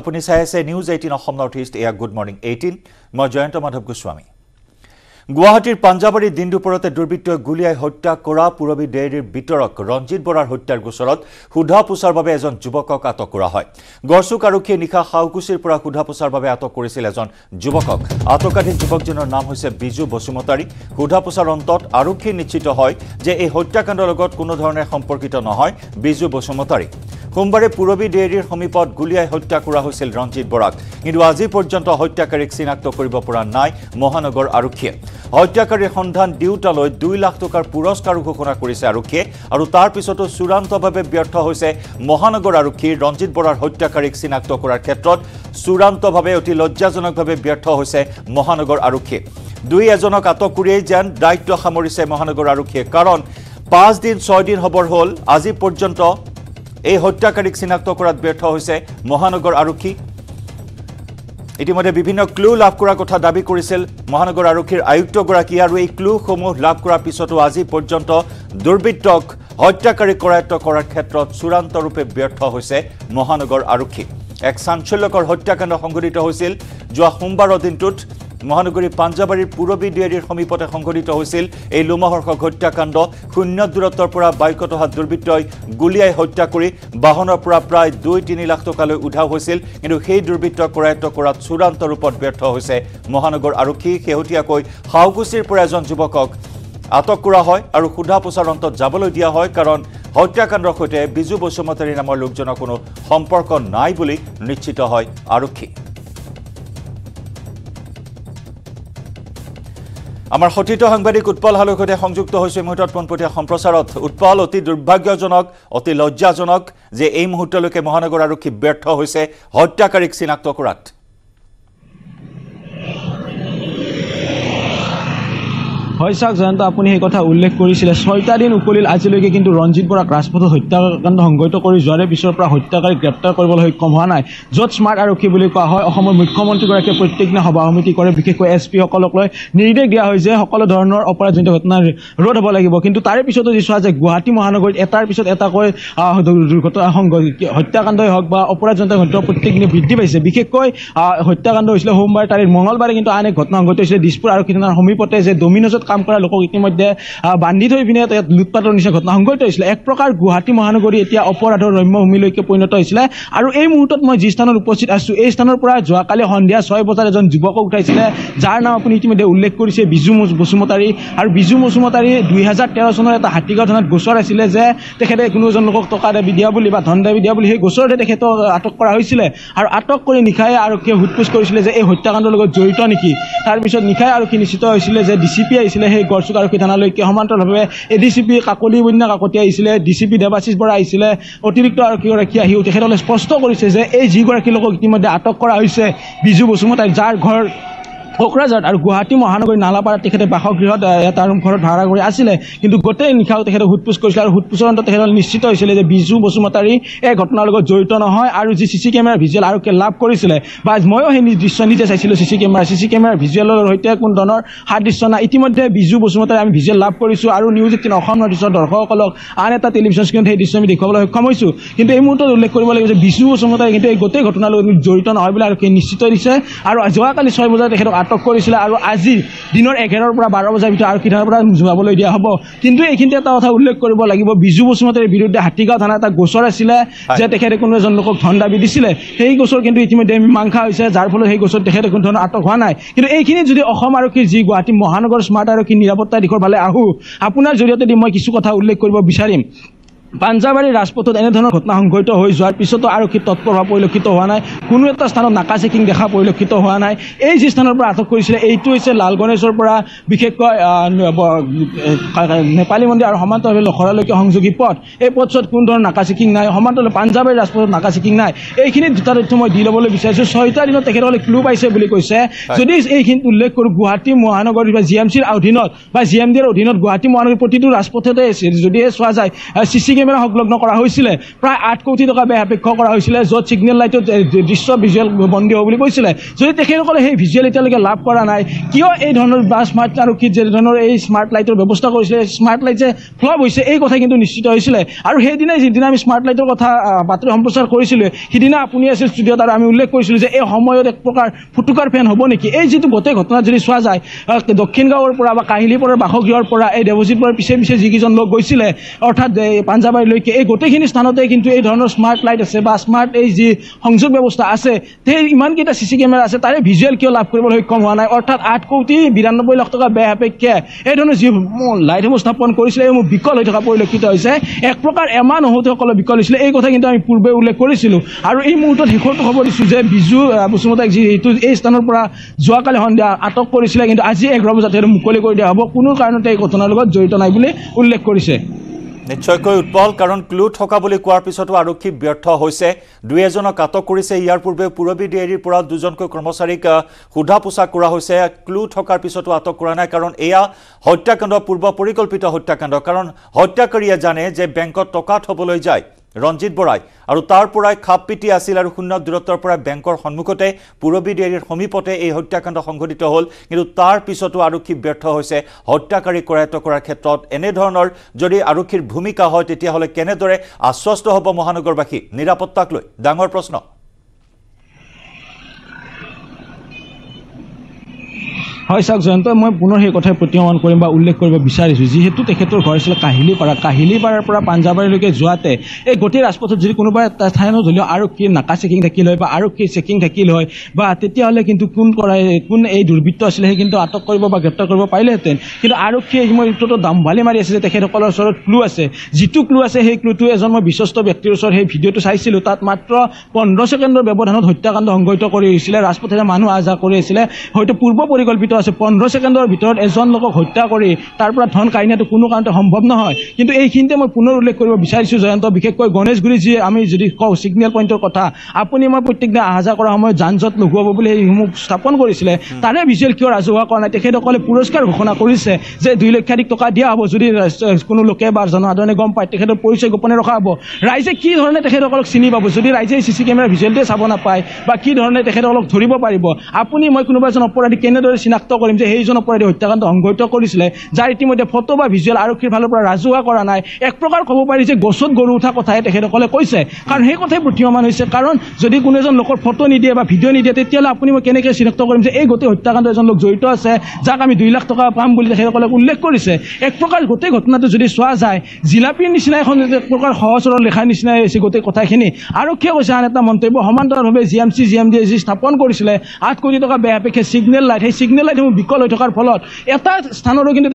আপুনি চাই আছে নিউজ 18 অসম নৰ্থইষ্ট এয়া গুড মৰ্নিং 18 মই জয়ন্ত মাধৱ গোস্বামী গুৱাহাটীৰ পাঞ্জাবাৰী দিনদুপৰতে দুৰ্বৃত্তই গুলিয়াই হত্যা কৰা পুৰবি ডেইৰীৰ বিতৰক ৰঞ্জিত বৰাৰ হত্যাৰ গোচৰত হুধাপুছাৰ বাবে এজন যুৱকক আটক কৰা হয় গৰসুক আৰক্ষীয়ে নিখা হাউকুছিৰ পৰা হুধাপুছাৰ বাবে আটক কৰিছিল এজন যুৱকক আটকাধীন যুৱকজনৰ নাম হৈছে বিজু বসুমতাৰী হুধাপুছাৰ অন্তত আৰক্ষী নিশ্চিত হয় যে এই হত্যাকাণ্ডৰ লগত কোনো ধৰণৰ সম্পৰ্কিত নহয় Biju Basumatary Kumbare Purabi Dairy Homipot Gulia Hotta Kura Hosel Ranjit Bora. It was a portent of Hotta Karixinacto Koribopura Nai, Mohanagor Aruke. Hotta Kari Hondan Dutalo, Duilactokar Puros Karukona Kuris Aruke, Arutar Pisoto Suranto Babe Berto Hose, Mohanagor Aruke, Ranjit Bora Hotta Karixinacto Kura Ketrot, Suranto Babeotilo, Jazonok Babe Berto Hose, Mohanagor Aruke. Dui Azonokato Kurejan, Daito Hamorise Mohanagor Aruke, Karon, Paz Din Soydin Hobor Hole, Azi Porgento. এই হত্যাকাৰীক চিনাক্ত কৰাত ব্যৰ্থ হৈছে মহানগৰ আৰক্ষী ইতিমধ্যে বিভিন্ন ক্লু লাভ কৰাৰ কথা দাবী কৰিছিল মহানগৰ আৰক্ষীৰ আয়ুক্ত গৰাকী আৰু এই ক্লুসমূহ লাভ কৰাৰ পিছতো আজি পৰ্যন্ত দুৰ্বৃত্তক হত্যাকাৰী কৰায়ত্ব কৰাৰ ক্ষেত্ৰত চূড়ান্ত ৰূপে ব্যৰ্থ হৈছে মহানগৰ আৰক্ষী এক সাংচল্যকৰ হত্যাকাণ্ড সংঘটিত হৈছিল যোৱা সোমবাৰৰ দিনটোত মহানগৰী পাঞ্জাবাৰীৰ পুৰবি ডেইৰীৰ সমীপতে সংঘটিত হৈছিল এই লোমহৰ্ষক হত্যাকাণ্ড শূন্য দূৰত্বৰ পৰা বাইকত অহা দুৰ্বৃত্তই গুলিয়াই হত্যা কৰি বাহনৰ পৰা প্ৰায় 2-3 লাখ টকালৈ উঠাও হৈছিল কিন্তু সেই দুৰ্বৃত্তক কৰায়ত্ব কৰাত চূড়ান্ত ৰূপত ব্যৰ্থ হৈছে মহানগৰ আৰক্ষী হেউটিয়াকৈ হাউকুছিৰ পৰা এজন যুৱকক আটক কৰা হয় আৰু হুধাপুছাৰ অন্তত যাবলৈ দিয়া হয় কাৰণ হত্যাকাণ্ডৰ সৈতে বিজু বসুমতাৰী নামৰ লোকজনৰ কোনো সম্পৰ্ক নাই বুলি নিশ্চিত হয় আৰক্ষী আমাৰ হটিত সাংবাদিক উৎপল হালুকতে সংযুক্ত হৈছে মুহূৰ্তত পনপটিয়া সম্প্ৰচাৰত উৎপল অতি দুৰ্ভাগ্যজনক অতি লজ্জাজনক যে এই মুহূৰ্তলৈকে মহানগৰ আৰক্ষী ব্যৰ্থ হৈছে হত্যাকাৰীক চিনাক্ত কৰাত হয় সাক জানতো আপুনি এই কথা উল্লেখ কৰিছিল 6টা দিন উকলিল আজিলৈকে কিন্তু ৰঞ্জিত বৰাক ৰাজপথত হত্যাকাণ্ড সংঘটিত কৰি জৰে বিছৰ পৰা হত্যাকাৰী গ্ৰেপ্তাৰ কৰিবলৈ সক্ষম হোৱা নাই য'ত স্মাৰ্ট আৰক্ষী বুলি কোৱা হয় অসমৰ মুখ্যমন্ত্ৰী গৰাকীয়ে প্ৰত্যেকদিনা সভা সমিতি কৰে বিশেষকৈ এছপি সকলক লৈ নিৰ্দেশ দিয়া হৈছে সকলো ধৰণৰ অপৰাধজনিত ঘটনা ৰোধ হ'ব লাগিব কিন্তু তাৰ পিছতো যিছোৱা যে গুৱাহাটী মহানগৰীত এটাৰ পিছত এটাকৈ দুৰ্ঘটনা হত্যাকাণ্ডই হওক বা অপৰাধজনিত ঘটনা প্ৰত্যেকদিনা বৃদ্ধি পাইছে বিশেষকৈ হত্যাকাণ্ড হৈছিল সোমবাৰ তাৰিখ মঙলবাৰে কিন্তু আন এক ঘটনা সংঘটিত হৈছিল দিছপুৰ আৰক্ষী থানাৰ সমীপতে যে ডমিন'জত কাম কৰা লোকক ইতিমধ্যে বান্ধি থৈ বিনে লুটপাটৰ নিচিনা ঘটনা সংঘটিত হৈছিল এক প্ৰকাৰ গুৱাহাটী মহানগৰী এতিয়া অপৰাধৰ ৰম্যভূমিলৈকে পৰিণত হৈছিল আৰু এই মুহূৰ্তত মই যি স্থানত উপস্থিত আছো এই স্থানৰ পৰা যোৱাকালি সন্ধিয়া 6 বজাত এজন যুৱকক উঠাইছিল যাৰ নাম আপুনি ইতিমধ্যে উল্লেখ কৰিছে বিজু বসুমতাৰী আৰু বিজু বসুমতাৰী 2013 চনৰ এটা হাতীগাঁও থানাত গোচৰ আছিল যে তেখেতে কোনো এজন লোকক টকা দাবী দিয়া বুলি বা ধন দাবী দিয়া বুলি সেই গোচৰতে তেখেতক আটক কৰা হৈছিল আৰু আটক কৰি নিখায়ে আৰক্ষীয়ে হুটপুচ কৰিছিল যে এই হত্যাকাণ্ডৰ লগত জড়িত নেকি তাৰ পিছত নিখায়ে আৰক্ষী নিশ্চিত হৈছিল যে DCP আইছিলে হে গৰসুক আৰক্ষী থানালৈকে সমান্তৰালভাৱে DCP কাকলি বন্যা কাকতি আইছিলে DCP দেৱাশিস বৰা আইছিলে অতিৰিক্ত আৰক্ষী ৰাখি আহিও তেখেতলে স্পষ্ট কৰিছে যে এই যিগৰাকী লোকক ইতিমধ্যে আটক কৰা হৈছে বিজু বসুমতাৰী যাৰ ঘৰ Okrazat আৰু গুৱাহাটী মহানগৰীৰ নালাপাৰা তেখেতে বাসগৃহত এটা ৰুম ঘৰত ভাড়া কৰি আছিল কিন্তু গোটেই নিখাও তেখেতে হুটপুচ কৰিছিল আৰু হুটপুচৰ অন্তত তেখেতল নিশ্চিত হৈছিল যে বিজু বসুমতাৰী এই ঘটনাৰ লগত জড়িত নহয় আৰু যি সিসি কেমেৰাৰ ভিজুৱেল আৰু লাভ কৰিছিল বা ময়ো সেই দৃশ্য নিজে চাইছিলোঁ সিসি কেমেৰাৰ ভিজুৱেলৰ সৈতে কোন ধৰণৰ সাদৃশ্য না ইতিমধ্যে বিজু বসুমতাৰী আমি ভিজুৱেল লাভ কৰিছোঁ আৰু নিউজ 18 অসম নৰ্থইষ্টৰ দৰ্শকসকলক আন এটা টেলিভিছন স্ক্ৰীনত সেই দৃশ্য আমি দেখুৱাবলৈ সক্ষম হৈছোঁ কিন্তু এই মুহূৰ্তত উল্লেখ কৰিব লাগিব যে বিজু বসুমতাৰী কিন্তু এই গোটেই ঘটনাৰ লগত জড়িত নহয় বুলি আৰু নিশ্চিত কৰিছে আৰু যোৱাকালি 6 বজাত তেখেতক আটক কৰিছিল আৰু আজি দিনৰ 11 পৰা 12 বজাৰ ভিতৰত আৰু কিধাৰ পৰা জুৱাবলৈ দিয়া হ'ব কিন্তু এইখিনিতে এটা কথা উল্লেখ কৰিব লাগিব বিজু বসুমতাৰীৰ বিৰুদ্ধে হাতীগাঁও থানা এটা গোচৰ আছিল যে তেখেতে কোনো এজন লোকক ধন দাবী দিছিল সেই গোচৰ কিন্তু ইতিমধ্যে মীমাংসা হৈছে যাৰ ফলত সেই গোচৰ তেখেতে কোনো ধৰণৰ আটক হোৱা নাই কিন্তু এইখিনি যদি অসম আৰক্ষীৰ যি গুৱাহাটী মহানগৰ স্মাৰ্ট আৰক্ষী নিৰাপত্তা দিশৰ ফালে আহো আপোনাৰ জৰিয়তে মই কিছু কথা উল্লেখ কৰিব বিচাৰিম পাঞ্জাবাৰী ৰাজপথত এনে ধৰণৰ ঘটনা সংঘটিত হৈ যোৱাৰ পিছতো আৰক্ষী তৎপৰ হোৱা পৰিলক্ষিত হোৱা নাই কোনো এটা স্থানত নাকা চেকিং দেখা পৰিলক্ষিত হোৱা নাই এই যি স্থানৰ পৰা আটক কৰিছিল এইটো হৈছে লালগণেশৰ পৰা বিশেষকৈ নেপালী মন্দিৰ আৰু সমান্তৰালভাৱে লখৰালৈকে সংযোগী পথ এই পথত কোনো ধৰণৰ নাকা চেকিং নাই সমান্তৰাল পাঞ্জাবাৰী ৰাজপথত নাকা চেকিং নাই এইখিনি দুটা তথ্য মই দি ল'বলৈ বিচাৰিছোঁ 6টা দিনত তেখেতসকলে ক্লু পাইছে বুলি কৈছে যদি এইখিনি উল্লেখ কৰোঁ গুৱাহাটী মহানগৰীৰ বা জি এম চিৰ অধীনত বা জি এম ডিৰ অধীনত গুৱাহাটী মহানগৰীৰ প্ৰতিটো ৰাজপথতে যদি চোৱা যায় camera hoglogno kora hoisile pray 8 koti toka behapekha kora hoisile jot signal light dishya visual bondi hobuli koisile jodi tekhilokole he visual eta leke lab kora nai kio ei dhonor ba smart aru ki je dhonor ei smart light er byabostha koisile smart light je flop hoise ei kotha kintu nischito hoisile aru he dinai jidina ami smart light er kotha batri homprochar korisile hidina apuni asil studio tar ami ullekh koisile je ei samoyot ek prokar phutukar fan hobo neki ei jitu gotei ghotona jodi swa jay dokhin gaor pora ba kahili pora bahogyor pora ei devojit por pise pise jigi jon log goisile orthat Panjabari loike ei gotei khini sthanote kintu ei dhonor smart light ase ba smart ei ji সংযোগ ব্যৱস্থা আছে তে ইমান কিটা CC camera আছে তাৰে visual কিও লাভ কৰিবলৈ সক্ষম হোৱা নাই অৰ্থাৎ 8 কোটি 92 লাখ টকা ব্যয় অপেক্ষা এই ধৰণৰ যি লাইট স্থাপন কৰিছিল এই বিকল হৈ থকা পৰিলক্ষিত হৈছে এক প্ৰকাৰ এমান হওঁতেকল বিকল হৈছিল এই কথা কিন্তু আমি পূৰ্বে উল্লেখ কৰিছিলোঁ আৰু এই মুহূৰ্তত হিখৰটো খবৰ দিছোঁ যে বিজু বসুমতাক যি এই স্থানৰ পৰা যোৱা কালি হন্দিয়া আটক কৰিছিল কিন্তু আজি 11 বজাত এৰ মুকলি কৰি দিয়া হ'ব কোনো কাৰণতে এই ঘটনাৰ লগত জড়িত নাই বুলি উল্লেখ কৰিছে নিশ্চয়কৈ উৎপল কাৰণ ক্লু ঠকা বুলি কোৱাৰ পিছতো আৰক্ষী ব্যৰ্থ হৈছে দুই এজনক আটক কৰিছে ইয়াৰ পূৰ্বে পুৰবী ডেইৰীৰ পৰা দুজনকৈ কৰ্মচাৰীক হুদা পোছা কৰা হৈছে ক্লু ঠকাৰ পিছতো আটক কৰা নাই কাৰণ এয়া হত্যাকাণ্ড পূৰ্ব পৰিকল্পিত হত্যাকাণ্ড কাৰণ হত্যাকাৰীয়ে জানে যে বেংকত টকা থবলৈ যায় ৰঞ্জিত বৰাই আৰু তাৰ পৰাই খাপ পিটি আছিল আৰু শূন্য দূৰত্বৰ পৰা বেংকৰ সন্মুখতে পুৰবী ডেইৰীৰ সমীপতে এই হত্যাকাণ্ড সংঘটিত হ'ল কিন্তু তাৰ পিছতো আৰক্ষী ব্যৰ্থ হৈছে হত্যাকাৰী কৰায়ত কৰাৰ ক্ষেত্ৰত এনে ধৰণৰ যদি আৰক্ষীৰ ভূমিকা হয় তেতিয়া হলে কেনেদৰে আশ্বস্ত হ'ব মহানগৰবাসী নিৰাপত্তাক লৈ ডাঙৰ প্ৰশ্ন হয় সাকজন্ত মই পুনৰ সেই কথা প্ৰতিমান কৰিম বা উল্লেখ কৰিব বিচাৰিছো যেহেতু তেখেতৰ ঘৰ আছিল কাহিলীপাৰা পৰা পাঞ্জাবাৰীলৈকে যোৱাতে এই গতি ৰাজপথত যদি কোনোবা স্থানত ধৰিও আৰু কি নাকা চেকিং থাকিল হয় বা আৰু কি চেকিং থাকিল হয় বা তেতিয়া হলে কিন্তু কোন এই দুৰ্বৃত্ত আছিল হে কিন্তু আটক কৰিব বা গ্ৰেপ্তাৰ কৰিব পাৰিলেহেঁতেন কিন্তু আৰু কি মই উত্তৰটো দামভালি মাৰি আছে যে তেখেতসকলৰ ওচৰত ক্লু আছে যিটো ক্লু আছে সেই ক্লুটো এজন মই বিশ্বস্ত ব্যক্তিৰ ওচৰত সেই ভিডিঅটো চাইছিলো তাত মাত্ৰ 15 ছেকেণ্ডৰ ব্যৱধানত হত্যাকাণ্ড সংঘটিত কৰি হৈছিল ৰাজপথৰে মানুহ আজা কৰি আছিল হয়তো পূৰ্ব পৰিকল্পিত আছে 15 সেকেন্ডৰ ভিতৰত এজন লোকক হত্যা কৰি তাৰ পৰা ধন কাহিনীটো কোনো কাৰণতে সম্ভৱ নহয় কিন্তু এইখিনতে মই পুনৰ উল্লেখ কৰিব বিচাৰিছো জয়ন্ত বিশেষকৈ গণেশগুৰি যি আমি যদি কওঁ সিগনেল পইণ্টৰ কথা আপুনি মই প্ৰত্যেকদিন আহাজা কৰা সময় যানজট লঘুৱাব বুলি হিমুক স্থাপন কৰিছিল তাৰে বিশেষ কিয় ৰাজহুৱা কৰা নাই তেখেতসকলে পুৰস্কাৰ ঘোষণা কৰিছে যে 2 লাখ টকা দিয়া হ'ব যদি কোনো লোকে বা জনসাধাৰণে গম পায় তেখেতৰ পৰিচয় গোপনে ৰখা হ'ব ৰাইজে কি ধৰণে তেখেতসকলক চিনি পাব যদি ৰাইজে সিসি ক্যামেৰা ভিজুৱেলতে চাব নাপায় বা কি ধৰণে তেখেতসকলক ধৰিব পাৰিব আপুনি মই কোনোবা এজন অপৰাধী কেনেদৰে চিনাক্ত কৰিম যে এইজন অপৰাধী হত্যাকাণ্ড সংঘটিত কৰিছিল যাৰ ইতিমধ্যে ফটো বা ভিজুৱেল আৰক্ষীৰ ফালৰ পৰা ৰাজহুৱা কৰা নাই এক প্ৰকাৰ ক'ব পাৰি যে গছত গৰু উঠা কথাই তেখেতসকলে কৈছে কাৰণ সেই কথাই প্ৰতিমান হৈছে কাৰণ যদি কোনো এজন লোকৰ ফটো নিদিয়ে বা ভিডিঅ' নিদিয়ে তেতিয়াহ'লে আপুনি মই কেনেকৈ চিনাক্ত কৰিম যে এই গোটেই হত্যাকাণ্ড এজন লোক জড়িত আছে যাক আমি 2 লাখ টকা পাম বুলি তেখেতসকলে উল্লেখ কৰিছে এক প্ৰকাৰ গোটেই ঘটনাটো যদি চোৱা যায় জিলাপিৰ নিচিনা এখন এক প্ৰকাৰ সহজৰ লেখাৰ নিচিনাই হৈছে গোটেই কথাখিনি আৰক্ষীয়ে কৈছে আন এটা মন্তব্য সমান্তৰালভাৱে জি এম ডি যি স্থাপন কৰিছিলে 8 কোটি টকা ব্যয়াপেক্ষে সিগনেল লাইট সেই সিগনেল লাইট বিকল হৈ থকাৰ ফলত এটা স্থানৰো কিন্তু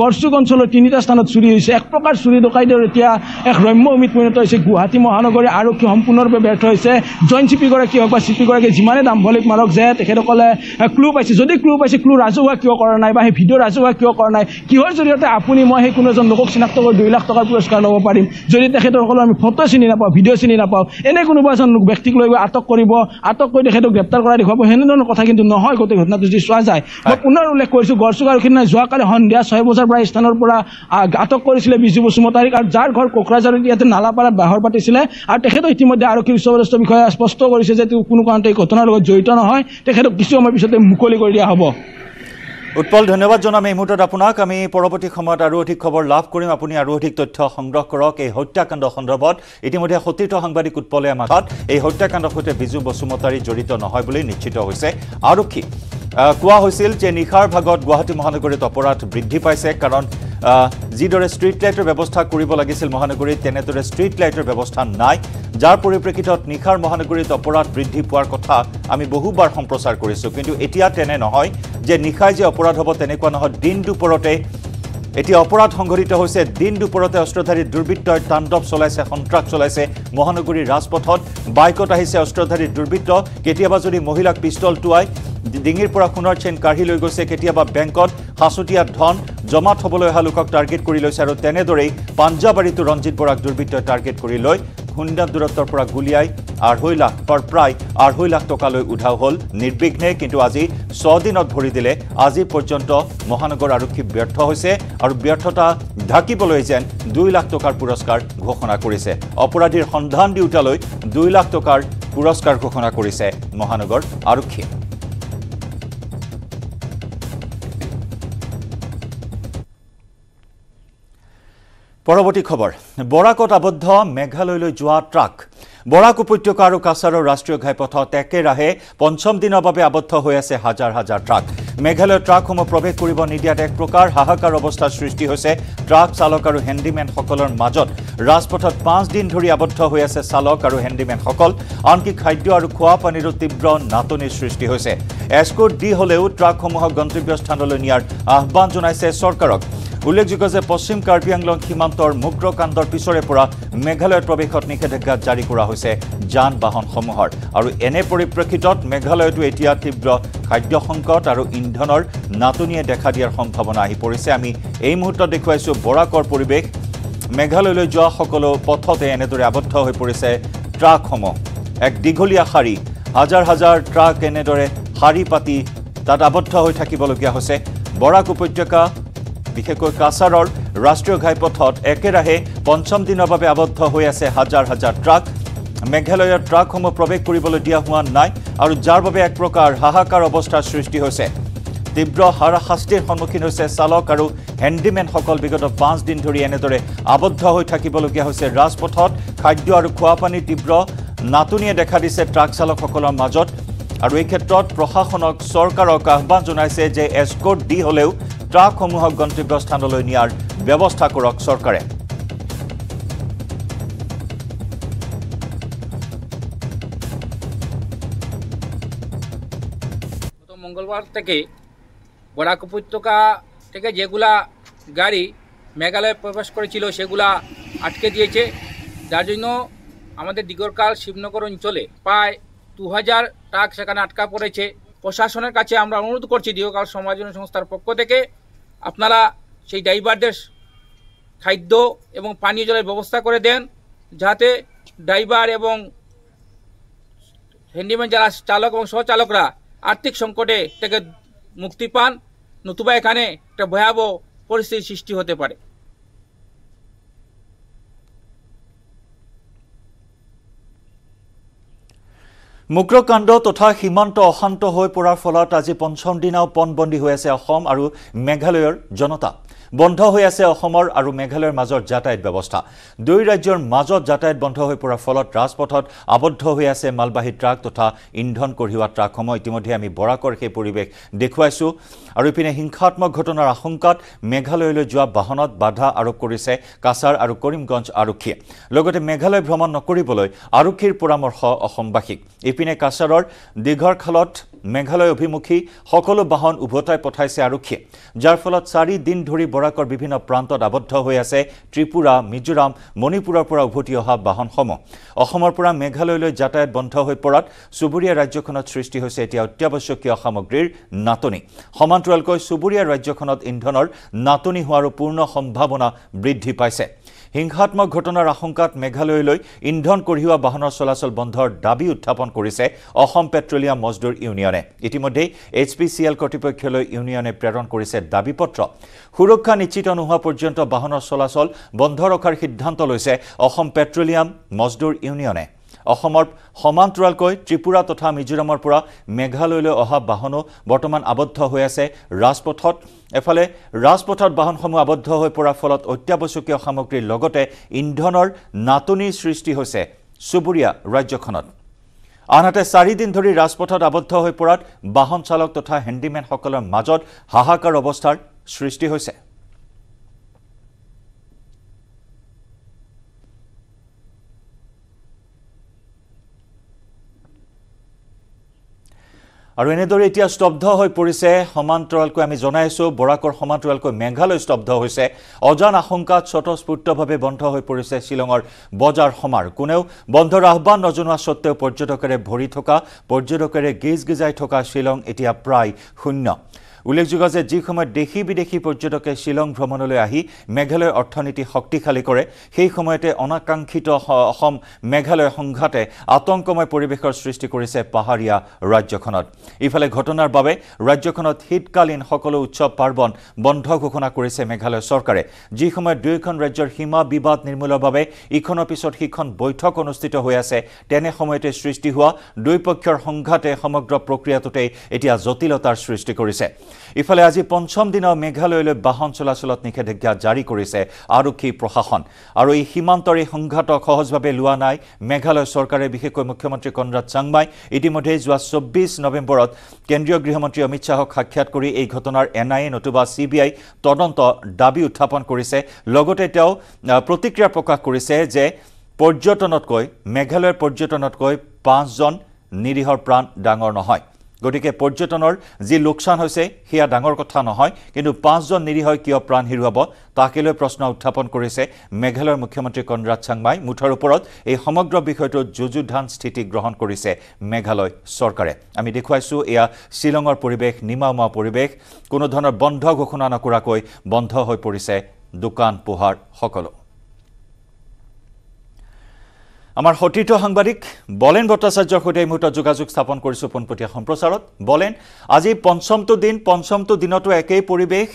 গড়চুক অঞ্চলৰ 3টা স্থানত চুৰি হৈছে এক প্ৰকাৰ চুৰি ডকাইতৰ এতিয়া এক ৰম্য অমিত পৰিণত হৈছে গুৱাহাটী মহানগৰী আৰক্ষী সম্পূৰ্ণৰূপে ব্যৰ্থ হৈছে জইণ্ট চিপিগৰাকী হওক বা চিপিগৰাকী যিমানে দাম্ভলিক মাৰক যে তেখেতসকলে ক্লু পাইছে যদি ক্লু পাইছে ক্লু ৰাজহুৱা কিয় কৰা নাই বা সেই ভিডিঅ' ৰাজহুৱা কিয় কৰা নাই কিহৰ জৰিয়তে আপুনি মই সেই কোনো এজন লোকক চিনাক্ত কৰি 2 লাখ টকাৰ পুৰস্কাৰ ল'ব পাৰিম যদি তেখেতসকলৰ আমি ফটো চিনি নাপাওঁ ভিডিঅ' চিনি নাপাওঁ এনে কোনোবা এজন ব্যক্তিক লৈ আটক কৰিব আটক কৰি তেখেতক গ্ৰেপ্তাৰ কৰাই দেখুৱাব সেনেধৰণৰ কথা কিন্তু নহয় গোটেই ঘটনাটো যদি চোৱা যায় পুনৰ উল্লেখ কৰিছো গড়চুক আৰু কিনা যোৱাকালি সন্ধিয়া 6 বজাৰ পৰা স্থানৰ পৰা আটক কৰিছিলে বিজু বসুমতাৰীক আৰু যাৰ ঘৰ কোকৰাঝাৰ ইয়াতে নালাপাৰাত বাহৰ পাতিছিলে আৰু তেখেত ইতিমধ্যে আৰক্ষীৰ উচ্চপদস্থ বিষয়ে স্পষ্ট কৰিছে যে কোনো কাৰণতে ঘটনাৰ লগত জড়িত নহয় তেখেতক কিছু সময় পিছতে মুকলি কৰি দিয়া হ'ব উৎপল ধন্যবাদ জনাম এই মুহূৰ্তত আপোনাক আমি পৰৱৰ্তী সময়ত আৰু অধিক খবৰ লাভ কৰিম আপুনি আৰু অধিক তথ্য সংগ্ৰহ কৰক এই হত্যাকাণ্ড সন্দৰ্ভত ইতিমধ্যে সতীৰ্থ সাংবাদিক উৎপলে আমাক এই হত্যাকাণ্ডৰ সৈতে বিজু বসুমতাৰী জড়িত নহয় বুলি নিশ্চিত হৈছে আৰক্ষী কোৱা হৈছিল যে নিখাৰ ভাগত গুৱাহাটী মহানগৰীত অপৰাধ বৃদ্ধি পাইছে কাৰণ যিদৰে ষ্ট্ৰীট লাইটৰ ব্যৱস্থা কৰিব লাগিছিল মহানগৰীত তেনেদৰে ষ্ট্ৰীট লাইটৰ ব্যৱস্থা নাই যাৰ পৰিপ্ৰেক্ষিতত নিখাৰ মহানগৰীত অপৰাধ বৃদ্ধি পোৱাৰ কথা আমি বহুবাৰ সম্প্ৰচাৰ কৰিছোঁ কিন্তু এতিয়া তেনে নহয় যে নিখাই যে অপৰাধ হ'ব তেনেকুৱা নহয় দিন দুপৰতে এতিয়া অপৰাধ সংঘটিত হৈছে দিন দুপৰতে অস্ত্ৰধাৰী দুৰ্বৃত্তই তাণ্ডৱ চলাইছে সন্ত্ৰাস চলাইছে মহানগৰীৰ ৰাজপথত বাইকত আহিছে অস্ত্ৰধাৰী দুৰ্বৃত্ত কেতিয়াবা যদি মহিলাক পিষ্টল টুৱাই ডিঙিৰ পৰা সোণৰ চেইন কাঢ়ি লৈ গৈছে কেতিয়াবা বেংকত হাঁচুতীয়া ধন জমা থবলৈ অহা লোকক টাৰ্গেট কৰি লৈছে আৰু তেনেদৰেই পাঞ্জাবাৰীতো ৰঞ্জিত বৰাক দুৰ্বৃত্তই টাৰ্গেট কৰি লৈ হুন্ডা দূৰত্বৰ পৰা গুলিয়াই 2.5 লাখ পর প্রায় 2.5 লাখ টকালৈ উঠাও হল নির্বিঘ্নে কিন্তু আজি 6 দিনত ভৰি দিলে আজি পৰ্যন্ত মহানগৰ আৰক্ষী ব্যৰ্থ হৈছে আৰু ব্যৰ্থতা ঢাকিবলৈ যেন 2 লাখ টকাৰ পুৰস্কাৰ ঘোষণা কৰিছে অপৰাধীৰ সন্ধান দিউটালৈ 2 লাখ টকাৰ পুৰস্কাৰ ঘোষণা কৰিছে মহানগৰ আৰক্ষী পৰৱৰ্তী খবৰ বৰাকত আবদ্ধ মেঘালয়লৈ যোৱা ট্ৰাক বৰাক উপত্যকা আৰু কাছাৰৰ ৰাষ্ট্ৰীয় ঘাইপথত একেৰাহে পঞ্চম দিনৰ বাবে আবদ্ধ হৈ আছে হাজাৰ হাজাৰ ট্ৰাক মেঘালয় ট্ৰাকসমূহ প্ৰৱেশ কৰিব নিদিয়াত এক প্ৰকাৰ হাহাকাৰ অৱস্থাৰ সৃষ্টি হৈছে ট্ৰাক চালক আৰু হেণ্ডিমেন সকলৰ মাজত ৰাজপথত 5 দিন ধৰি আবদ্ধ হৈ আছে চালক আৰু হেণ্ডিমেন সকল আনকি খাদ্য আৰু খোৱা পানীৰো তীব্ৰ নাটনিৰ সৃষ্টি হৈছে এস্কৰ্ট দি হলেও ট্ৰাকসমূহ গন্তব্যস্থানলৈ নিয়াৰ আহ্বান জনাইছে চৰকাৰক উল্লেখযোগ্য যে পশ্চিম কাৰ্বি আংলং সীমান্তৰ মুক্ৰকাণ্ডৰ পিছৰে পৰা মেঘালয়ত প্ৰৱেশত নিষেধাজ্ঞা জাৰি কৰা হৈছে যান বাহন সমূহৰ আৰু এনে পৰিপ্ৰেক্ষিতত মেঘালয়তো এতিয়া তীব্ৰ খাদ্য সংকট আৰু ইন্ধনৰ নাটনিয়ে দেখা দিয়াৰ সম্ভাৱনা আহি পৰিছে আমি এই মুহূৰ্তত দেখুৱাইছো বৰাকৰ পৰিৱেশ মেঘালয়লৈ যোৱা সকলো পথতে এনেদৰে আবদ্ধ হৈ পৰিছে ট্ৰাকসমূহ এক দীঘলীয়া শাৰী হাজাৰ হাজাৰ ট্ৰাক এনেদৰে শাৰী পাতি তাত আবদ্ধ হৈ থাকিবলগীয়া হৈছে বৰাক উপত্যকা বিশেষকৈ কাছাৰৰ ৰাষ্ট্ৰীয় ঘাইপথত একেৰাহে পঞ্চম দিনৰ বাবে আবদ্ধ হৈ আছে হাজাৰ হাজাৰ ট্ৰাক মেঘালয়ৰ ট্ৰাকসমূহ প্ৰৱেশ কৰিবলৈ দিয়া হোৱা নাই আৰু যাৰ বাবে এক প্ৰকাৰ হাহাকাৰ অৱস্থাৰ সৃষ্টি হৈছে তীব্ৰ হাৰাশাস্তিৰ সন্মুখীন হৈছে চালক আৰু হেণ্ডিমেনসকল বিগত 5 দিন ধৰি এনেদৰে আবদ্ধ হৈ থাকিবলগীয়া হৈছে ৰাজপথত খাদ্য আৰু খোৱা পানী তীব্ৰ নাটনিয়ে দেখা দিছে ট্ৰাক চালকসকলৰ মাজত আৰু এই ক্ষেত্ৰত প্ৰশাসনক চৰকাৰক আহ্বান জনাইছে যে এস্কৰ্ট দি হলেও ট্ৰাকসমূহক গন্তব্যস্থানলৈ নিয়াৰ ব্যৱস্থা কৰক চৰকাৰে গত মঙ্গলবার থেকে বরাক উপত্যকা থেকে যেগুলা গাড়ি মেঘালয়ে প্রবেশ করেছিল সেগুলা আটকে দিয়েছে যার জন্য আমাদের দীর্ঘকাল শিবনগর অঞ্চলে প্রায় 2000 ট্রাক সেখানে আটকা পড়েছে প্রশাসনের কাছে আমরা অনুরোধ করছি দীর্ঘকাল সমাজজন সংস্থার পক্ষ থেকে আপনারা সেই ড্রাইভারদের খাদ্য এবং পানীয় জলের ব্যবস্থা করে দেন যাতে ড্রাইভার এবং হ্যান্ডিম্যান যারা চালক এবং সহচালকরা আর্থিক সংকটে থেকে মুক্তি পান নতুবা এখানে একটা ভয়াবহ পরিস্থিতির সৃষ্টি হতে পারে মুক্ৰকাণ্ড তথা সীমান্ত অশান্ত হৈ পৰাৰ ফলত আজি পঞ্চম দিনাও পণবন্দী হৈ আছে অসম আৰু মেঘালয়ৰ জনতা বন্ধ হৈ আছে অসমৰ আৰু মেঘালয়ৰ মাজৰ যাতায়াত ব্যৱস্থা দুই ৰাজ্যৰ মাজত যাতায়াত বন্ধ হৈ পৰাৰ ফলত ৰাজপথত আবদ্ধ হৈ আছে মালবাহী ট্ৰাক তথা ইন্ধন কঢ়িওৱা ট্ৰাকসমূহ ইতিমধ্যে আমি বৰাকৰ সেই পৰিৱেশ দেখুৱাইছো আৰু ইপিনে হিংসাত্মক ঘটনাৰ আশংকাত মেঘালয়লৈ যোৱা বাহনত বাধা আৰোপ কৰিছে কাছাৰ আৰু কৰিমগঞ্জ আৰক্ষীয়ে লগতে মেঘালয় ভ্ৰমণ নকৰিবলৈ আৰক্ষীৰ পৰামৰ্শ অসমবাসীক পিনে কাছাৰৰ দিঘৰখালত মেঘালয় অভিমুখী সকলো বাহন উভতাই পঠাইছে আৰক্ষীয়ে যাৰ ফলত 4 দিন ধৰি বৰাকৰ বিভিন্ন প্ৰান্তত আবদ্ধ হৈ আছে ত্ৰিপুৰা মিজোৰাম মণিপুৰৰ পৰা উভতি অহা বাহনসমূহ অসমৰ পৰা মেঘালয়লৈ যাতায়াত বন্ধ হৈ পৰাত সুবুৰীয়া ৰাজ্যখনত সৃষ্টি হৈছে এতিয়া অত্যাৱশ্যকীয় সামগ্ৰীৰ নাটনি সমান্তৰালকৈ সুবুৰীয়া ৰাজ্যখনত ইন্ধনৰ নাটনি হোৱাৰ পূৰ্ণ সম্ভাৱনা বৃদ্ধি পাইছে হিংসাত্মক ঘটনাৰ আশংকাত মেঘালয়লৈ ইন্ধন কঢ়িওৱা বাহনৰ চলাচল বন্ধৰ দাবী উত্থাপন কৰিছে অসম পেট্ৰলিয়াম মজদুৰ ইউনিয়নে ইতিমধ্যে এইচপিচিএল কৰ্তৃপক্ষলৈ ইউনিয়নে প্ৰেৰণ কৰিছে দাবীপত্ৰ সুৰক্ষা নিশ্চিত নোহোৱা পৰ্যন্ত বাহনৰ চলাচল বন্ধ ৰখাৰ সিদ্ধান্ত লৈছে অসম পেট্ৰলিয়াম মজদুৰ ইউনিয়নে অসমৰ সমান্তৰালকৈ ত্ৰিপুৰা তথা মিজোৰামৰ পৰা মেঘালয়লৈ অহা বাহনো বৰ্তমান আবদ্ধ হৈ আছে ৰাজপথত এফালে ৰাজপথত বাহনসমূহ আবদ্ধ হৈ পৰাৰ ফলত অত্যাৱশ্যকীয় সামগ্ৰীৰ লগতে ইন্ধনৰ নাটনিৰ সৃষ্টি হৈছে সুবুৰীয়া ৰাজ্যখনত আনহাতে 4 দিন ধৰি ৰাজপথত আবদ্ধ হৈ পৰাত বাহন চালক তথা হেণ্ডিমেন সকলৰ মাজত হাহাকাৰ অৱস্থাৰ সৃষ্টি হৈছে আৰু এনেদৰে এতিয়া স্তব্ধ হৈ পৰিছে সমান্তৰালকৈ আমি জনাইছো বৰাকৰ সমান্তৰালকৈ মেঘালয় স্তব্ধ হৈছে অজান আশংকাত স্বতঃস্ফূৰ্তভাৱে বন্ধ হৈ পৰিছে শিলঙৰ বজাৰ সমাৰ কোনেও বন্ধৰ আহ্বান নজনোৱা সত্ত্বেও পৰ্যটকৰে ভৰি থকা পৰ্যটকৰে গেজ গেজাই থকা শিলং এতিয়া প্ৰায় শূন্য উল্লেখযোগ্য যে যি সময়ত দেশী বিদেশী পৰ্যটকে শিলং ভ্ৰমণলৈ আহি মেঘালয় অৰ্থনীতি শক্তিশালী কৰে সেই সময়তে অনাকাংক্ষিত অসম মেঘালয় সংঘাতে আতংকময় পৰিবেশৰ সৃষ্টি কৰিছে পাহাৰীয়া ৰাজ্যখনত ইফালে ঘটনাৰ বাবে ৰাজ্যখনত শীতকালীন সকলো উৎসৱ পাৰ্বণ বন্ধ ঘোষণা কৰিছে মেঘালয় চৰকাৰে যি সময়ত দুইখন ৰাজ্যৰ সীমা বিবাদ নিৰ্মূলৰ বাবে ইখনৰ পিছত সিখন বৈঠক অনুষ্ঠিত হৈ আছে তেনে সময়তে সৃষ্টি হোৱা দুইপক্ষৰ সংঘাতে সমগ্ৰ প্ৰক্ৰিয়াটোতে এতিয়া জটিলতাৰ সৃষ্টি কৰিছে ইফালে আজি পঞ্চম দিনৰ মেঘালয়লৈ বাহন চলাচলত নিষেধাজ্ঞা জাৰি কৰিছে আৰক্ষী প্ৰশাসন আৰু এই সীমান্তৰে সংঘাতক সহজভাৱে লোৱা নাই মেঘালয় চৰকাৰে বিশেষকৈ মুখ্যমন্ত্ৰী কনৰাড চাংমাই ইতিমধ্যে যোৱা 24 নৱেম্বৰত কেন্দ্ৰীয় গৃহমন্ত্ৰী অমিত শাহক সাক্ষাৎ কৰি এই ঘটনাৰ এনআইএ নতুবা সিবিআই তদন্ত দাবী উত্থাপন কৰিছে লগতে তেওঁ প্ৰতিক্ৰিয়া প্ৰকাশ কৰিছে যে পৰ্যটনতকৈ মেঘালয়ৰ পৰ্যটনতকৈ 5 জন নিৰীহৰ প্ৰাণ ডাঙৰ নহয় গটিকে পৰ্যটনৰ যি লোকসান হৈছে হিয়া ডাঙৰ কথা নহয় কিন্তু 5 জন নিৰীহ কিয় প্ৰাণ হেৰুৱাব তাকেলৈ প্ৰশ্ন উত্থাপন কৰিছে মেঘালয়ৰ মুখ্যমন্ত্ৰী কনৰাড চাংমাই মুঠৰ ওপৰত এই সমগ্ৰ বিষয়টো যুযুধান স্থিতি গ্ৰহণ কৰিছে মেঘালয় চৰকাৰে আমি দেখুৱাইছো ইয়া শিলংৰ পৰিবেশ নিমামা পৰিবেশ কোনো ধৰণৰ বন্ধ ঘোষণা নকৰাকৈ বন্ধ হৈ পৰিছে দোকান পোহাৰ সকলো আমাৰ হটিটো সাংবাদিক বলেন বট্টাচাৰ্যৰ সৈতে এই মুহূৰ্তত যোগাযোগ স্থাপন কৰিছো পোনপটীয়া সম্প্ৰচাৰত বলেন আজি পঞ্চমটো দিনটো একেই পৰিবেশ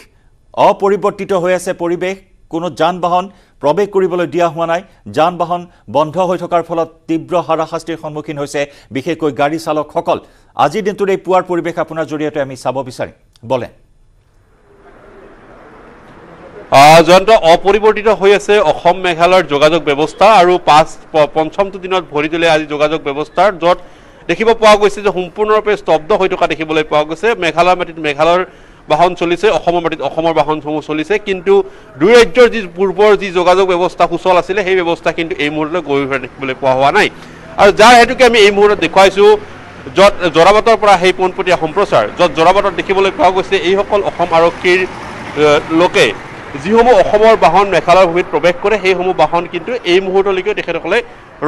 অপৰিৱৰ্তিত হৈ আছে পৰিবেশ কোনো যান-বাহন প্ৰৱেশ কৰিবলৈ দিয়া হোৱা নাই যান-বাহন বন্ধ হৈ থকাৰ ফলত তীব্ৰ হাৰাশাস্তিৰ সন্মুখীন হৈছে বিশেষকৈ গাড়ী চালকসকল আজি দিনটোৰ এই পুৱাৰ পৰিবেশ আপোনাৰ জৰিয়তে আমি চাব বিচাৰিম বলেন জন্ত্ৰ অপৰিৱৰ্তিত হৈ আছে অসম মেঘালয়ৰ যোগাযোগ ব্যৱস্থা আৰু পঞ্চমটো দিনত ভৰি দিলে আজি যোগাযোগ ব্যৱস্থাৰ যত দেখিব পোৱা গৈছে যে সম্পূৰ্ণৰূপে স্তব্ধ হৈ থকা দেখিবলৈ পোৱা গৈছে মেঘালয় মাটিত মেঘালয়ৰ বাহন চলিছে অসমৰ মাটিত অসমৰ বাহন সমূহ চলিছে কিন্তু দুই ৰাজ্যৰ যি পূৰ্বৰ যি যোগাযোগ ব্যৱস্থা সুচল আছিল সেই ব্যৱস্থা কিন্তু এই মুহূৰ্তত গৰিহণা দেখিবলৈ পোৱা হোৱা নাই আৰু যাৰ হেতুকে আমি এই মুহূৰ্তত দেখুৱাইছো যত জৰাবাটৰ পৰা সেই পোনপটীয়া সম্প্ৰচাৰ যত জৰাবাটত দেখিবলৈ পোৱা গৈছে এই সকল অসম আৰক্ষীৰ লোকে যিসমূহ অসমৰ বাহন মেঘালয়ৰ ভূমিত প্ৰৱেশ কৰে সেইসমূহ বাহন কিন্তু এই মুহূৰ্তলৈকে তেখেতসকলে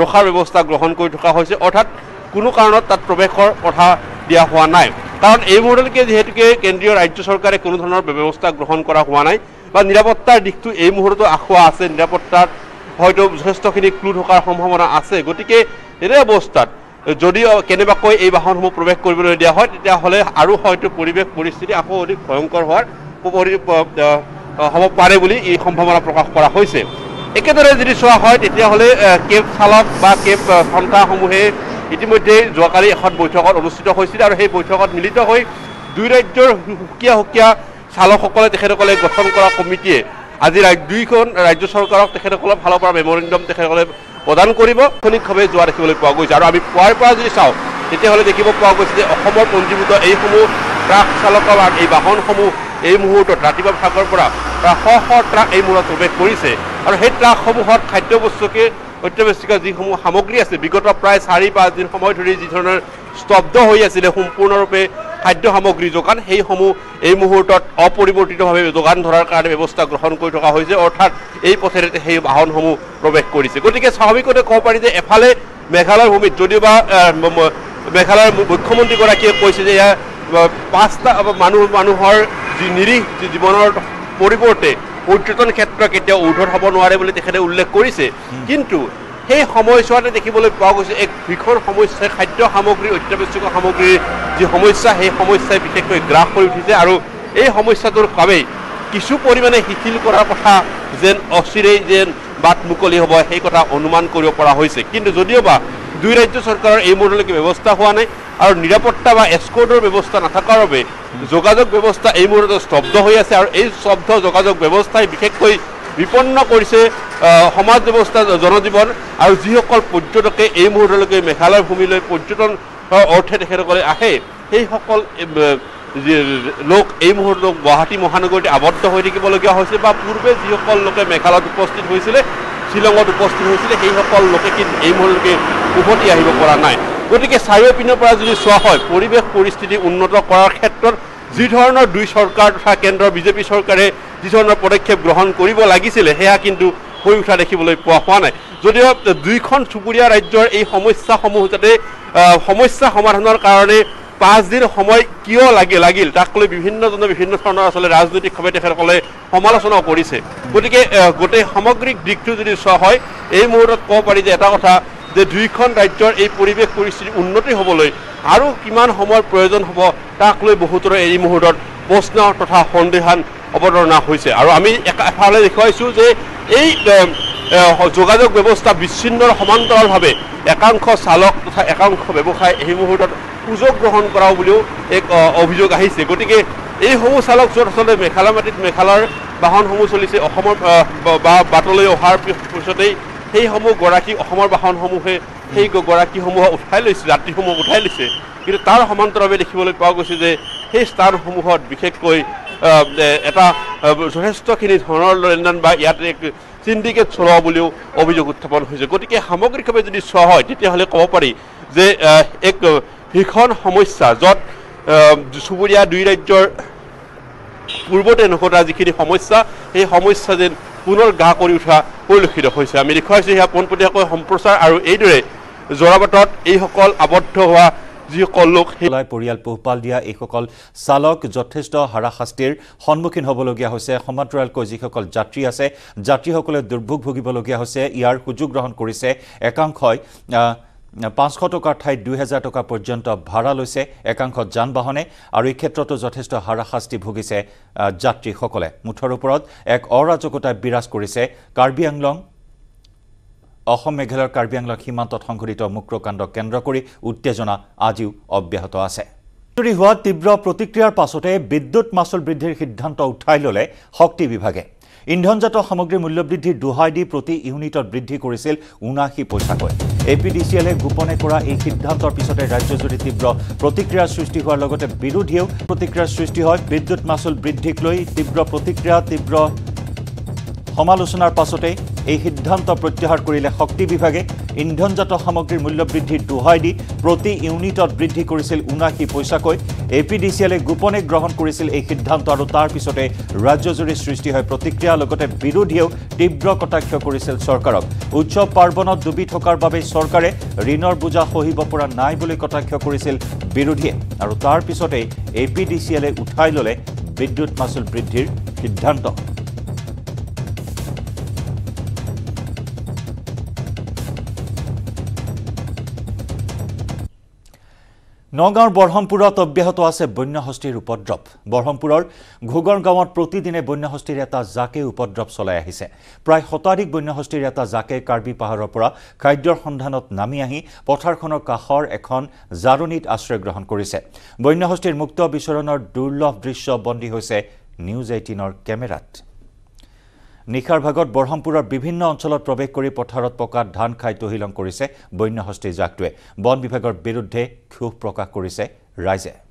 ৰখাৰ ব্যৱস্থা গ্ৰহণ কৰি থকা হৈছে অৰ্থাৎ কোনো কাৰণত তাত প্ৰৱেশৰ কথা দিয়া হোৱা নাই কাৰণ এই মুহূৰ্তলৈকে যেহেতুকে কেন্দ্ৰীয় ৰাজ্য চৰকাৰে কোনো ধৰণৰ ব্যৱস্থা গ্ৰহণ কৰা হোৱা নাই বা নিৰাপত্তাৰ দিশটো এই মুহূৰ্তত আখোৱা আছে নিৰাপত্তাত হয়তো যথেষ্টখিনি ক্লু থকাৰ সম্ভাৱনা আছে গতিকে এনে অৱস্থাত যদি কেনেবাকৈ এই বাহনসমূহ প্ৰৱেশ কৰিবলৈ দিয়া হয় তেতিয়াহ'লে আৰু হয়তো পৰিৱেশ পৰিস্থিতি আকৌ অধিক ভয়ংকৰ হোৱাৰ হ'ব পাৰে বুলি এই সম্ভাৱনা প্ৰকাশ কৰা হৈছে একেদৰে যদি চোৱা হয় তেতিয়াহ'লে কেব চালক বা কেব সংস্থাসমূহে ইতিমধ্যে যোৱাকালি এখন বৈঠকত অনুষ্ঠিত হৈছিল আৰু সেই বৈঠকত মিলিত হৈ দুই ৰাজ্যৰ সুকীয়া সুকীয়া চালকসকলে তেখেতসকলে গঠন কৰা কমিটিয়ে আজি দুইখন ৰাজ্য চৰকাৰক তেখেতসকলৰ ফালৰ পৰা মেমৰেণ্ডাম তেখেতসকলে প্ৰদান কৰিব ক্ষণিকভাৱে যোৱা দেখিবলৈ পোৱা গৈছে আৰু আমি পোৱাৰ পৰা যদি চাওঁ তেতিয়াহ'লে দেখিব পোৱা গৈছে যে অসমৰ পঞ্জীভূত এইসমূহ ট্ৰাক চালকৰ এই বাহনসমূহ এই মুহূৰ্তত ৰাতিপুৱা ভাগৰ পৰা শ শ ট্ৰাক এই মুহূৰ্তত প্ৰৱেশ কৰিছে আৰু সেই ট্ৰাকসমূহত খাদ্যবস্তুকে অত্যাৱশ্যকীয় যিসমূহ সামগ্ৰী আছে বিগত প্ৰায় ৪-৫ দিন সময় ধৰি যি ধৰণৰ স্তব্ধ হৈ আছিলে সম্পূৰ্ণৰূপে খাদ্য সামগ্ৰী যোগান সেইসমূহ এই মুহূৰ্তত অপৰিৱৰ্তিতভাৱে যোগান ধৰাৰ কাৰণে ব্যৱস্থা গ্ৰহণ কৰি থকা হৈছে অৰ্থাৎ এই পথেৰে সেই বাহনসমূহ প্ৰৱেশ কৰিছে গতিকে স্বাভাৱিকতে ক'ব পাৰি যে এফালে মেঘালয়ৰ ভূমিত যদিওবা মেঘালয়ৰ মুখ্যমন্ত্ৰীগৰাকীয়ে কৈছে যে ইয়াৰ ৫টা মানুহৰ যি নিৰীহ যি জীৱনৰ পৰিৱৰ্তে পৰ্যটন ক্ষেত্ৰ কেতিয়াও উৰ্ধত হ'ব নোৱাৰে বুলি তেখেতে উল্লেখ কৰিছে কিন্তু সেই সময়ছোৱাতে দেখিবলৈ পোৱা গৈছে এক ভীষণ সমস্যা খাদ্য সামগ্ৰী অত্যাৱশ্যকীয় সামগ্ৰীৰ যি সমস্যা সেই সমস্যাই বিশেষকৈ গ্ৰাস কৰি উঠিছে আৰু এই সমস্যাটোৰ বাবেই কিছু পৰিমাণে শিথিল কৰাৰ কথা যেন অচিৰেই যেন বাট মুকলি হ'ব সেই কথা অনুমান কৰিব পৰা হৈছে কিন্তু যদিওবা দুই ৰাজ্য চৰকাৰৰ এই মুহূৰ্তলৈকে ব্যৱস্থা হোৱা নাই আৰু নিৰাপত্তা বা এস্কৰ্টৰ ব্যৱস্থা নথকাৰ বাবে যোগাযোগ ব্যৱস্থা এই মুহূৰ্তত স্তব্ধ হৈ আছে আৰু এই স্তব্ধ যোগাযোগ ব্যৱস্থাই বিশেষকৈ বিপন্ন কৰিছে সমাজ ব্যৱস্থা জনজীৱন আৰু যিসকল পৰ্যটকে এই মুহূৰ্তলৈকে মেঘালয় ভূমিলৈ পৰ্যটন অৰ্থে তেখেতসকলে আহে সেইসকল লোক এই মুহূৰ্তত গুৱাহাটী মহানগৰীত আবদ্ধ হৈ থাকিবলগীয়া হৈছে বা পূৰ্বে যিসকল লোকে মেঘালয়ত উপস্থিত হৈছিলে শিলঙত উপস্থিত হৈছিলে সেইসকল লোকে কিন্তু এই মুহূৰ্তলৈকে উভতি আহিব পৰা নাই গতিকে চাৰিওপিনৰ পৰা যদি চোৱা হয় পৰিৱেশ পৰিস্থিতি উন্নত কৰাৰ ক্ষেত্ৰত যি ধৰণৰ দুই চৰকাৰ তথা কেন্দ্ৰৰ বিজেপি চৰকাৰে যি ধৰণৰ পদক্ষেপ গ্ৰহণ কৰিব লাগিছিলে সেয়া কিন্তু হৈ উঠা দেখিবলৈ পোৱা হোৱা নাই যদিও দুইখন চুবুৰীয়া ৰাজ্যৰ এই সমস্যাসমূহ যাতে সমস্যা সমাধানৰ কাৰণে 5 দিন সময় কিয় লাগিল তাকলৈ বিভিন্ন ধৰণৰ আসলে ৰাজনৈতিক খবৰতেখৰকলে সমালোচনা কৰিছে গতিকে গোটেই সামগ্ৰিক দিকটো যদি চোৱা হয় এই মুহূৰ্তত ক পাৰি যে এটা কথা যে দুইখন ৰাজ্যৰ এই পৰিৱেশ পৰিস্থিতি উন্নতি হ'বলৈ আৰু কিমান সময়ৰ প্ৰয়োজন হ'ব তাকলৈ বহুতৰ এই মুহূৰ্তত প্ৰশ্ন তথা সন্দেহান অৱতৰণা হৈছে আৰু আমি এফালে দেখাইছো যে এই যোগাযোগ ব্যৱস্থা বিচ্ছিন্নৰ সমান্তৰালভাৱে একাংশ চালক তথা একাংশ ব্যৱসায় এই মুহূৰ্তত সুযোগ গ্ৰহণ কৰাও বুলিও এক অভিযোগ আহিছে গতিকে এই সমূহ চালক যথেষ্ট মেঘালয় মাটিত মেঘালয়ৰ বাহনসমূহ চলিছে অসমৰ বাটলৈ অহাৰ পিছতেই সেই সমূহ গৰাকী অসমৰ বাহনসমূহে সেই গৰাকীসমূহ উঠাই লৈছে যাত্ৰীসমূহ উঠাই লৈছে কিন্তু তাৰ সমান্তৰালভাৱে দেখিবলৈ পোৱা গৈছে যে সেই স্থানসমূহত বিশেষকৈ এটা যথেষ্টখিনি ধনৰ লেনদেন বা ইয়াতে সিন্ডিকেট চলোৱা বুলিও অভিযোগ উত্থাপন হৈছে গতিকে সামগ্ৰিকভাৱে যদি চোৱা হয় তেতিয়াহ'লে ক'ব পাৰি যে এক ভীষণ সমস্যা য'ত চুবুৰীয়া দুই ৰাজ্যৰ পূৰ্বতে নকটা যিখিনি সমস্যা সেই সমস্যা যেন পুনৰ গা কৰি উঠা পৰিলক্ষিত হৈছে আমি দেখুৱাইছোঁ সেয়া পোনপটীয়াকৈ সম্প্ৰচাৰ আৰু এইদৰে জৰাবাটত এইসকল আবদ্ধ হোৱা যিসকল লোক হেলাই পৰিয়াল পোহপাল দিয়া এইসকল চালক যথেষ্ট হাৰাশাস্তিৰ সন্মুখীন হ'বলগীয়া হৈছে সমান্তৰালকৈ যিসকল যাত্ৰী আছে যাত্ৰীসকলে দুৰ্ভোগ ভুগিবলগীয়া হৈছে ইয়াৰ সুযোগ গ্ৰহণ কৰিছে একাংশই 500 টকাৰ ঠাইত 2000 টকা পৰ্যন্ত ভাড়া লৈছে একাংশ যানবাহনে আৰু এই ক্ষেত্ৰতো যথেষ্ট হাৰাশাস্তি ভুগিছে যাত্ৰীসকলে মুঠৰ ওপৰত এক অৰাজকতা বিৰাজ কৰিছে কাৰ্বি আংলং অসম মেঘালয়ৰ কাৰ্বি আংলং সীমান্তত সংঘটিত মুক্ৰকাণ্ড কেন্দ্ৰ কৰি উত্তেজনা আজিও অব্যাহত আছে চুৰি হোৱা তীব্ৰ প্ৰতিক্ৰিয়াৰ পাছতে বিদ্যুৎ মাচুল বৃদ্ধিৰ সিদ্ধান্ত উঠাই ললে শক্তি বিভাগে ইন্ধনজাত সামগ্ৰী মূল্যবৃদ্ধি দোহাই দি প্ৰতি ইউনিটত বৃদ্ধি কৰিছিল ৭৯ পইচাকৈ এপিডিচিএলে গোপনে কৰা এই সিদ্ধান্তৰ পিছতে ৰাজ্যজুৰি তীব্ৰ প্ৰতিক্ৰিয়াৰ সৃষ্টি হোৱাৰ লগতে বিৰোধীও প্ৰতিক্ৰিয়াৰ সৃষ্টি হয় বিদ্যুৎ মাচুল বৃদ্ধিক লৈ তীব্ৰ প্ৰতিক্ৰিয়া তীব্ৰ সমালোচনাৰ পাছতে এই সিদ্ধান্ত প্ৰত্যাহাৰ কৰিলে শক্তি বিভাগে ইন্ধনজাত সামগ্ৰীৰ মূল্যবৃদ্ধি দোহাই দি প্ৰতি ইউনিটত বৃদ্ধি কৰিছিল ৭৯ পইচাকৈ এপিডিচিএলে গোপনে গ্ৰহণ কৰিছিল এই সিদ্ধান্ত আৰু তাৰ পিছতে ৰাজ্যজুৰি সৃষ্টি হয় প্ৰতিক্ৰিয়া লগতে বিৰোধীয়েও তীব্ৰ কটাক্ষ কৰিছিল চৰকাৰক উৎসৱ পাৰ্বণত ডুবি থকাৰ বাবে চৰকাৰে ঋণৰ বোজা সহিব পৰা নাই বুলি কটাক্ষ কৰিছিল বিৰোধীয়ে আৰু তাৰ পিছতে এপিডিচিএলে উঠাই ললে বিদ্যুৎ মাচুল বৃদ্ধিৰ সিদ্ধান্ত নগাঁৱৰ বৰহমপুৰত অব্যাহত আছে বন্যহস্তীৰ উপদ্ৰৱ বৰহমপুৰৰ ঘুগৰ গাঁৱত প্ৰতিদিনে বন্যহস্তীৰ এটা জাকে উপদ্ৰৱ চলাই আহিছে প্ৰায় শতাধিক বন্যহস্তীৰ এটা জাকে কাৰ্বি পাহাৰৰ পৰা খাদ্যৰ সন্ধানত নামি আহি পথাৰখনৰ কাষৰ এখন জাৰণীত আশ্ৰয় গ্ৰহণ কৰিছে বন্যহস্তীৰ মুক্ত বিচৰণৰ দুৰ্লভ দৃশ্য বন্দী হৈছে নিউজ ১৮ৰ কেমেৰাত নিশাৰ ভাগত বৰহমপুৰৰ বিভিন্ন অঞ্চলত প্ৰৱেশ কৰি পথাৰত পকা ধান খাই তহিলং কৰিছে বন্যহস্তীৰ জাকটোৱে বন বিভাগৰ বিৰুদ্ধে ক্ষোভ প্ৰকাশ কৰিছে ৰাইজে